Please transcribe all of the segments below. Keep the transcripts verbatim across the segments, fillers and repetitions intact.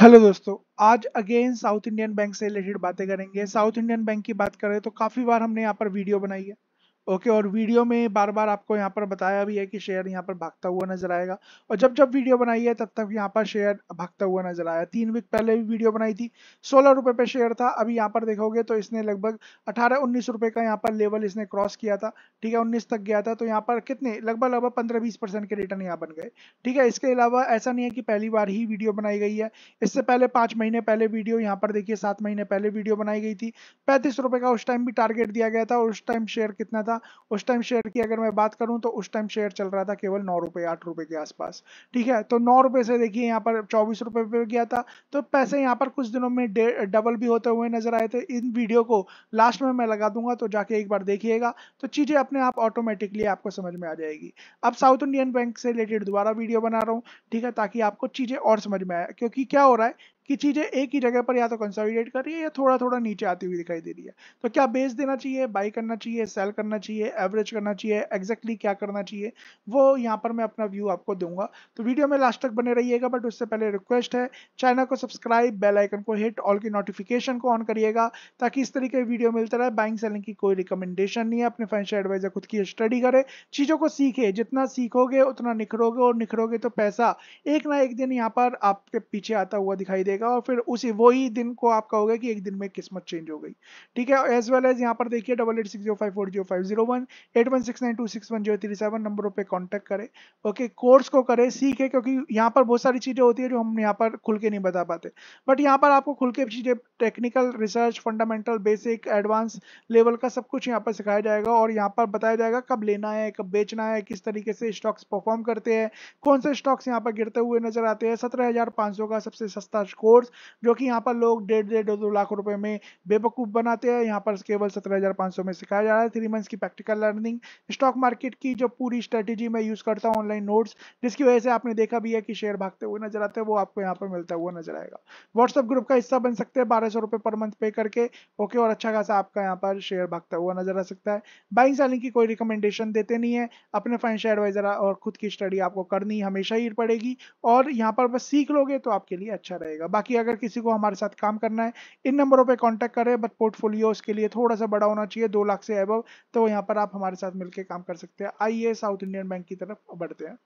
Hello दोस्तों, आज again South Indian bank से रिलेटेड बातें करेंगे। साउथ इंडियन बैंक की बात करें तो काफ़ी बार हमने यहाँ पर वीडियो बनाई है, ओके, और वीडियो में बार बार आपको यहाँ पर बताया भी है कि शेयर यहाँ पर भागता हुआ नजर आएगा। और जब जब वीडियो बनाई है तब तक यहाँ पर शेयर भागता हुआ नजर आया। तीन वीक पहले भी वीडियो बनाई थी, सोलह रुपये पे शेयर था। अभी यहाँ पर देखोगे तो इसने लगभग अठारह उन्नीस रुपये का यहाँ पर लेवल इसने क्रॉस किया था, ठीक है, उन्नीस तक गया था। तो यहाँ पर कितने लगभग लगभग पंद्रह बीस परसेंट के रिटर्न यहाँ बन गए, ठीक है। इसके अलावा ऐसा नहीं है कि पहली बार ही वीडियो बनाई गई है, इससे पहले पाँच महीने पहले वीडियो यहाँ पर देखिए, सात महीने पहले वीडियो बनाई गई थी। पैंतीस रुपये का उस टाइम भी टारगेट दिया गया था और उस टाइम शेयर कितना था, उस टाइम शेयर की अगर मैं बात करूं तो उस टाइम शेयर चल रहा था केवल नौ रुपए आठ रुपए के आसपास, ठीक है। तो नौ रुपए से देखिए यहाँ पर चौबीस रुपए पे गया था। तो पैसे यहाँ पर कुछ दिनों में डबल भी होते हुए नजर आए थे। इन वीडियो को लास्ट में मैं लगा दूंगा, तो जाके एक बार देखिएगा तो चीजें अपने आप ऑटोमेटिकली आपको समझ में आ जाएगी। अब साउथ इंडियन बैंक से रिलेटेड दोबारा वीडियो बना रहा हूँ, ठीक है, ताकि आपको चीजें और समझ में आए, क्योंकि क्या हो रहा है कि चीज़ें एक ही जगह पर या तो कंसोलिडेट कर रही है या थोड़ा थोड़ा नीचे आती हुई दिखाई दे रही है। तो क्या बेच देना चाहिए, बाई करना चाहिए, सेल करना चाहिए, एवरेज करना चाहिए, एग्जैक्टली क्या करना चाहिए, वो यहाँ पर मैं अपना व्यू आपको दूंगा। तो वीडियो में लास्ट तक बने रहिएगा, बट उससे पहले रिक्वेस्ट है चैनल को सब्सक्राइब, बेल आइकन को हिट, ऑल की नोटिफिकेशन को ऑन करिएगा ताकि इस तरीके वीडियो मिलता रहे। बाइंग सेलिंग की कोई रिकमेंडेशन नहीं है, अपने फाइनेंशियल एडवाइजर खुद की स्टडी करे, चीज़ों को सीखे, जितना सीखोगे उतना निखरोगे, और निखरोगे तो पैसा एक ना एक दिन यहाँ पर आपके पीछे आता हुआ दिखाई दे, और फिर उसी वही दिन को आप कहोगे कि एक दिन में किस्मत चेंज हो गई, ठीक है। एज वेल एज यहाँ पर देखिए double eight six zero five four zero five zero one, eight one six nine two six one zero three seven, नंबरों पे कांटेक्ट करें, ओके। कोर्स को करें, सीखें, क्योंकि यहाँ पर बहुत सारी चीजें होती है जो हम यहाँ पर खुल के नहीं बता पाते, बट यहाँ पर आपको खुल के चीजें, technical, research, fundamental, basic, advance level का सब कुछ यहाँ पर सिखाया जाएगा। और यहाँ पर बताया जाएगा कब लेना है, कब बेचना है, किस तरीके से स्टॉक्स परफॉर्म करते हैं, कौन से स्टॉक्स यहाँ पर गिरते हुए नजर आते हैं। सत्रह हजार पांच सौ का सबसे सस्ता कोर्स, जो कि यहाँ पर लोग डेढ़ डेढ़ दो लाख रुपए में बेवकूफ बनाते हैं, यहाँ पर केवल सत्रह हजार पाँच सौ में सिखाया जा रहा है। थ्री मंथ्स की प्रैक्टिकल लर्निंग, स्टॉक मार्केट की जो पूरी स्ट्रेटेजी मैं यूज करता हूँ, ऑनलाइन नोट्स, जिसकी वजह से आपने देखा भी है कि शेयर भागते हुए नजर आते हैं, वो आपको यहाँ पर मिलता हुआ नजर आएगा। व्हाट्सएप ग्रुप का हिस्सा बन सकते हैं बारह सौ रुपए पर मंथ पे करके, ओके, और अच्छा खासा आपका यहाँ पर शेयर भागता हुआ नजर आ सकता है। बाइंग सेलिंग की कोई रिकमेंडेशन देते नहीं है, अपने फाइनेंशियल एडवाइजर और खुद की स्टडी आपको करनी हमेशा ही पड़ेगी, और यहाँ पर बस सीख लोगे तो आपके लिए अच्छा रहेगा। बाकी अगर किसी को हमारे साथ काम करना है, इन नंबरों पे कांटेक्ट करें, बट पोर्टफोलियो उसके लिए थोड़ा सा बड़ा होना चाहिए, दो लाख से अबव, तो यहाँ पर आप हमारे साथ मिलकर काम कर सकते हैं। आइए साउथ इंडियन बैंक की तरफ बढ़ते हैं।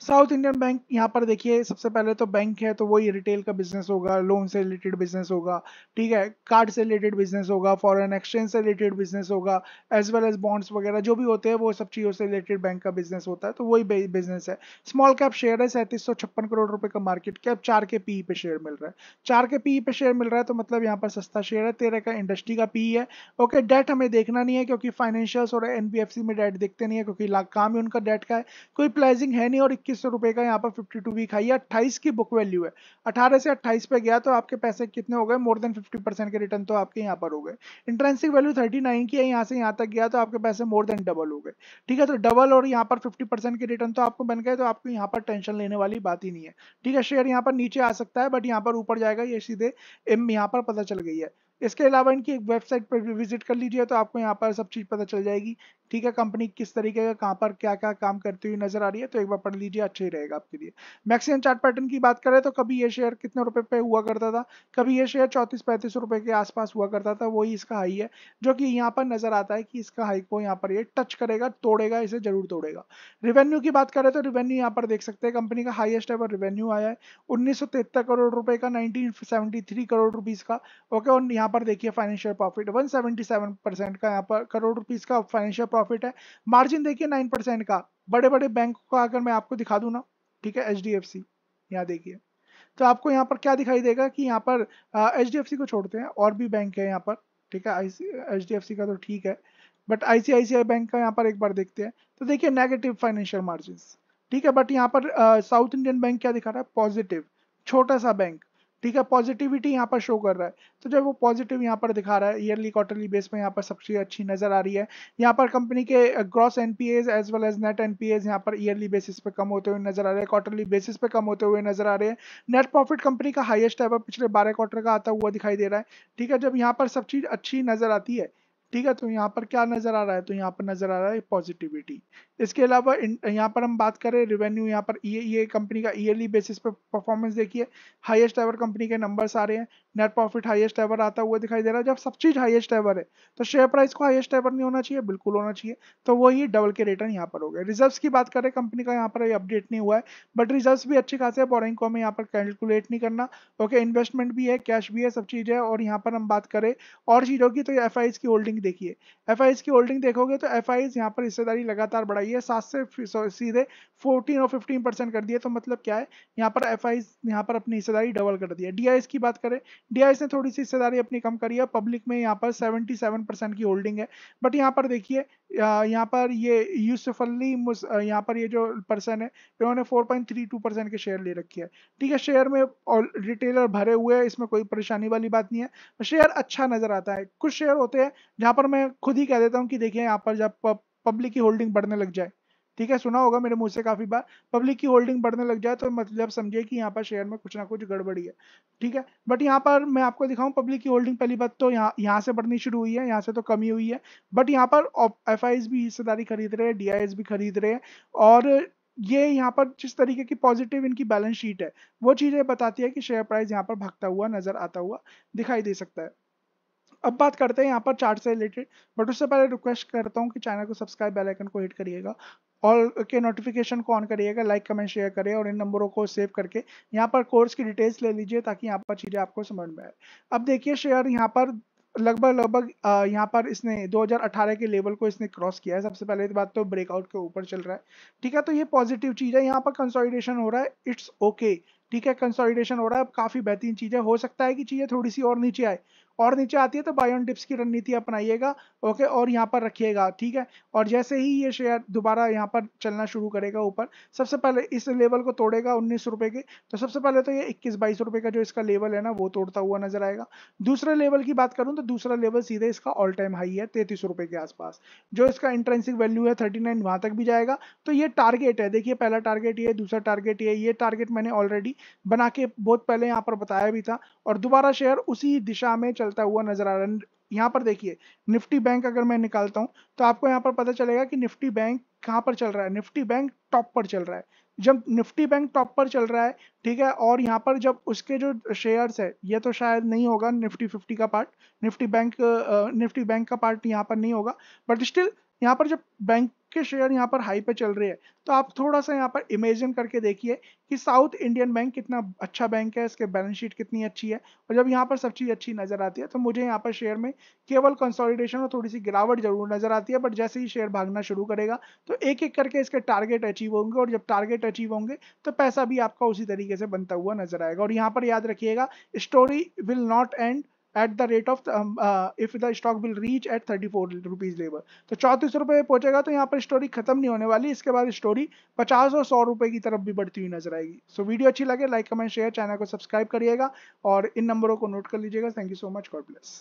साउथ इंडियन बैंक यहाँ पर देखिए, सबसे पहले तो बैंक है, तो वही रिटेल का बिजनेस होगा, लोन से रिलेटेड बिजनेस होगा, ठीक है, कार्ड से रिलेटेड बिजनेस होगा, फॉरेन एक्सचेंज से रिलेटेड बिजनेस होगा, एज वेल एज बॉन्ड्स वगैरह जो भी होते हैं, वो सब चीज़ों से रिलेटेड बैंक का बिजनेस होता है। तो वही बिजनेस है। स्मॉल कैप शेयर है, सैंतीस सौ छप्पन करोड़ रुपए का मार्केट कैप, चार के पीई पे शेयर मिल रहा है, चार के पीई पे शेयर मिल रहा है, तो मतलब यहाँ पर सस्ता शेयर है। तेरह का इंडस्ट्री का पीई है, ओके। डेट हमें देखना नहीं है क्योंकि फाइनेंशियल्स और एनबीएफसी में डेट देखते नहीं है, क्योंकि काम ही उनका डेट का है, कोई प्लेजिंग है नहीं। और इक्कीस सौ रुपए का यहाँ पर फिफ्टी टू वीक हाई है, अट्ठाईस की बुक वैल्यू है, अठारह से अट्ठाईस पे गया तो आपके पैसे कितने हो गए, मोर देन फिफ्टी परसेंट के रिटर्न तो आपके यहाँ पर हो गए। इंट्रेंसिक वैल्यू उनतालीस की है, यहाँ से यहाँ तक गया तो आपके पैसे मोर देन डबल हो गए, ठीक है। तो डबल और यहाँ पर फिफ्टी परसेंट के रिटर्न तो आपको बन गए, तो आपको यहाँ पर टेंशन लेने वाली बात ही नहीं है, ठीक है। शेयर यहाँ पर नीचे आ सकता है, बट यहाँ पर ऊपर जाएगा, ये सीधे एम यहाँ पर पता चल गई है। इसके अलावा इनकी एक वेबसाइट पर विजिट कर लीजिए, तो आपको यहाँ पर सब चीज़ पता चल जाएगी, ठीक है, कंपनी किस तरीके का कहाँ पर क्या क्या काम करती हुई नजर आ रही है, तो एक बार पढ़ लीजिए, अच्छा ही रहेगा आपके लिए। मैक्सिमम चार्ट पैटर्न की बात करें तो कभी ये शेयर कितने रुपए पे हुआ करता था, कभी ये शेयर चौंतीस पैंतीस रुपए के आसपास हुआ करता था, वही इसका हाई है, जो कि यहाँ पर नजर आता है कि इसका हाई को यहाँ पर ये टच करेगा, तोड़ेगा, इसे जरूर तोड़ेगा। रिवेन्यू की बात करें तो रिवेन्यू यहाँ पर देख सकते हैं, कंपनी का हाइएस्ट एवर रिवेन्यू आया है उन्नीस सौ तिहत्तर करोड़ रुपए का, nineteen seventy three crore rupees का, ओके। और यहाँ पर देखिए financial profit one seventy seven percent का यहाँ पर करोड़ रुपीज का फाइनेंशियल प्रॉफिट है। मार्जिन देखिए नाइन परसेंट का, बड़े बड़े बैंक का अगर मैं आपको दिखा दूं ना, ठीक है, एच डी एफ सी यहाँ देखिए, तो आपको यहाँ पर क्या दिखाई देगा कि यहाँ पर एच डी एफ सी को छोड़ते हैं, और भी बैंक है यहाँ पर, ठीक है, एच डी एफ सी का तो ठीक है, but I C I C I bank का यहाँ पर एक बार देखते हैं तो देखिए नेगेटिव फाइनेंशियल मार्जिन, ठीक है, बट यहाँ पर साउथ इंडियन बैंक क्या दिखा रहा है, पॉजिटिव, छोटा सा बैंक, ठीक है, पॉजिटिविटी यहाँ पर शो कर रहा है। तो जब वो पॉजिटिव यहाँ पर दिखा रहा है, ईयरली क्वार्टरली बेस में यहाँ पर सबसे अच्छी नजर आ रही है। यहाँ पर कंपनी के gross NPAs as well as net NPAs यहाँ पर ईयरली बेसिस पे कम होते हुए नजर आ रहे हैं, क्वार्टरली बेसिस पे कम होते हुए नजर आ रहे हैं। नेट प्रॉफिट कंपनी का हाइएस्ट है, पिछले बारह क्वार्टर का आता हुआ दिखाई दे रहा है, ठीक है। जब यहाँ पर सब चीज अच्छी नजर आती है, ठीक है। तो यहाँ पर क्या नजर आ रहा है, तो यहाँ पर नजर आ रहा है पॉजिटिविटी। इसके अलावा यहाँ पर हम बात करें रेवेन्यू, यहाँ पर ये ये कंपनी का ईयरली बेसिस पर परफॉर्मेंस देखिए, हाईएस्ट एवर कंपनी के नंबर्स आ रहे हैं, नेट प्रॉफिट हाईएस्ट एवर आता हुआ दिखाई दे रहा है। जब सब चीज हाईएस्ट एवर है तो शेयर प्राइस को हाईएस्ट एवर नहीं होना चाहिए, बिल्कुल होना चाहिए। तो वही डबल के रिटर्न यहाँ पर हो गया। रिजर्व्स की बात करें कंपनी का, यहाँ पर अपडेट नहीं हुआ है, बट रिजर्व्स भी अच्छे खासे है। बोरिंग को हमें यहाँ पर कैलकुलेट नहीं करना, ओके। इन्वेस्टमेंट भी है, कैश भी है, सब चीज है। और यहाँ पर हम बात करें और चीजों की, तो एफ आई एस की होल्डिंग देखिए, एफ आई एस की होल्डिंग देखोगे तो एफ आई एस यहाँ पर हिस्सेदारी लगातार बढ़ाई है, सात से सीधे फोर्टीन और फिफ्टीन परसेंट कर दिए। तो मतलब क्या है, यहाँ पर एफ आई एस यहाँ पर अपनी हिस्सेदारी डबल कर दी है। डी आई एस की बात करें, डीआईएस ने थोड़ी सी हिस्सेदारी अपनी कम करी है, पब्लिक में यहाँ पर सतहत्तर परसेंट की होल्डिंग है। बट यहाँ पर देखिए, यहाँ पर ये यूसुफ अली, यहाँ पर ये जो पर्सन है, इन्होंने चार पॉइंट तीन दो परसेंट के शेयर ले रखी है, ठीक है। शेयर में और रिटेलर भरे हुए हैं, इसमें कोई परेशानी वाली बात नहीं है। शेयर अच्छा नजर आता है। कुछ शेयर होते हैं जहाँ पर मैं खुद ही कह देता हूँ कि देखिए, यहाँ पर जब पब्लिक की होल्डिंग बढ़ने लग जाए, ठीक है, सुना होगा मेरे मुंह से काफी बार, पब्लिक की होल्डिंग बढ़ने लग जाए तो मतलब समझिए कि यहाँ पर शेयर में कुछ ना कुछ गड़बड़ी है, ठीक है। बट यहाँ पर मैं आपको दिखाऊं, पब्लिक की होल्डिंग पहली बात तो यहाँ यहाँ से बढ़नी शुरू हुई है, यहाँ से तो कमी हुई है। बट यहाँ पर एफ आई एस भी हिस्सेदारी खरीद रहे हैं, डी आई एस भी खरीद रहे हैं। और ये यहाँ पर जिस तरीके की पॉजिटिव इनकी बैलेंस शीट है, वो चीजें बताती है कि शेयर प्राइस यहाँ पर भागता हुआ नजर आता हुआ दिखाई दे सकता है। अब बात करते हैं यहाँ पर चार्ट से रिलेटेड, बट उससे पहले रिक्वेस्ट करता हूँ कि चैनल को सब्सक्राइब, बेल आइकन को हिट करिएगा, ऑल के नोटिफिकेशन को ऑन करिएगा, लाइक कमेंट शेयर करें, और इन नंबरों को सेव करके यहाँ पर कोर्स की डिटेल्स ले लीजिए ताकि यहाँ पर चीज़ें आपको समझ में आए। अब देखिए, शेयर यहाँ पर लगभग लगभग यहाँ पर इसने दो हज़ार अठारह के लेवल को इसने क्रॉस किया है। सबसे पहले बात तो ब्रेकआउट के ऊपर चल रहा है, ठीक है। तो ये पॉजिटिव चीज़ है, यहाँ पर कंसोलिडेशन हो रहा है, इट्स ओके, ठीक है। कंसोलिडेशन हो रहा है, अब काफ़ी बेहतरीन चीज़ है। हो सकता है कि चीज़ें थोड़ी सी और नीचे आए, और नीचे आती है तो बाय ऑन डिप्स की रणनीति अपनाइएगा, ओके, और यहाँ पर रखिएगा, ठीक है। और जैसे ही ये शेयर दोबारा यहाँ पर चलना शुरू करेगा ऊपर, सबसे पहले इस लेवल को तोड़ेगा उन्नीस रुपये के, तो सबसे पहले तो ये इक्कीस बाईस रुपये का जो इसका लेवल है ना, वो तोड़ता हुआ नजर आएगा। दूसरे लेवल की बात करूँ तो दूसरा लेवल सीधे इसका ऑल टाइम हाई है तैंतीस रुपये के आसपास, जो इसका इंट्रेंसिक वैल्यू है थर्टी नाइन वहाँ तक भी जाएगा। तो ये टारगेट है, देखिए, पहला टारगेट ये, दूसरा टारगेट ये। ये टारगेट मैंने ऑलरेडी बना के बहुत पहले यहाँ पर बताया भी था, और दोबारा शेयर उसी दिशा में चलता हुआ नजर आ रहा है। यहाँ पर देखिए, निफ्टी बैंक अगर मैं निकालता हूँ तो आपको यहाँ पर पता चलेगा कि निफ्टी बैंक कहाँ पर चल रहा है। निफ्टी बैंक टॉप पर चल रहा है। जब निफ्टी बैंक टॉप पर चल रहा है, ठीक है, और यहाँ पर जब उसके जो शेयर्स है, ये तो शायद नहीं होगा निफ्टी फिफ्टी का part, Nifty bank Nifty bank का पार्ट यहाँ पर नहीं होगा, बट स्टिल यहाँ पर जब बैंक के शेयर यहाँ पर हाई पे चल रहे हैं तो आप थोड़ा सा यहाँ पर इमेजिन करके देखिए कि साउथ इंडियन बैंक कितना अच्छा बैंक है, इसके बैलेंस शीट कितनी अच्छी है। और जब यहाँ पर सब चीज़ अच्छी नजर आती है तो मुझे यहाँ पर शेयर में केवल कंसोलिडेशन और थोड़ी सी गिरावट जरूर नजर आती है, बट जैसे ही शेयर भागना शुरू करेगा तो एक एक करके इसके टारगेट अचीव होंगे, और जब टारगेट अचीव होंगे तो पैसा भी आपका उसी तरीके से बनता हुआ नजर आएगा। और यहाँ पर याद रखिएगा, story will not end at the rate of um, uh, if the stock will reach at thirty four rupees level, तो चौंतीस रुपये पहुंचेगा तो यहाँ पर स्टोरी खत्म नहीं होने वाली। इसके बाद स्टोरी पचास और सौ रुपए की तरफ भी बढ़ती हुई नजर आएगी। सो so, वीडियो अच्छी लगे, लाइक कमेंट शेयर, चैनल को सब्सक्राइब करिएगा, और इन नंबरों को नोट कर लीजिएगा। Thank you so much, God bless.